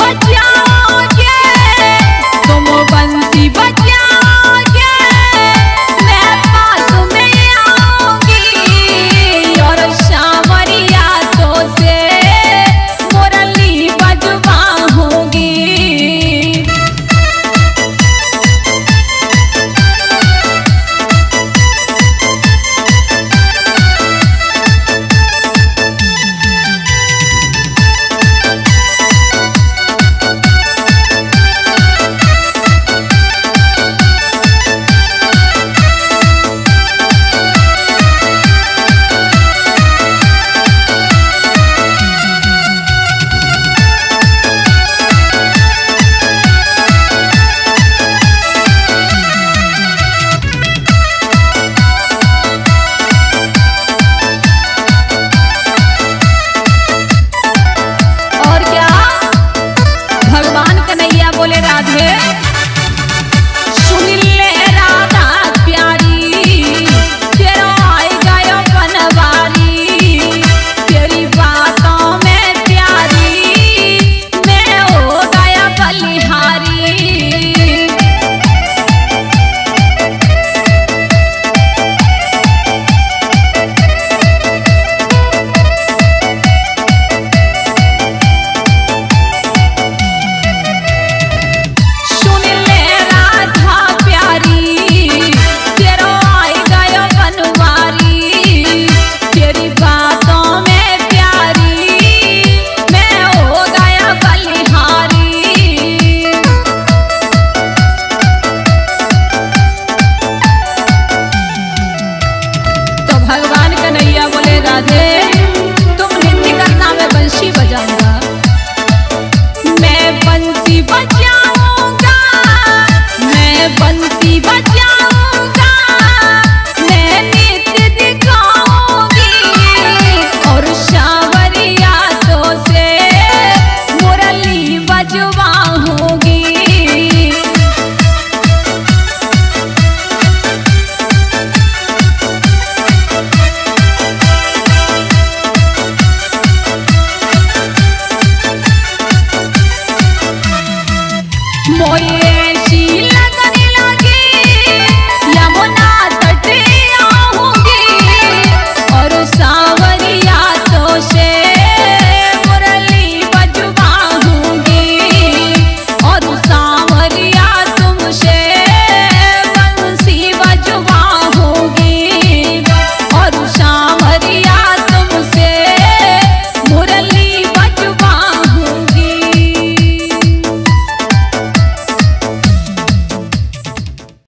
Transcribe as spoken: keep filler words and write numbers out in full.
बचाओ।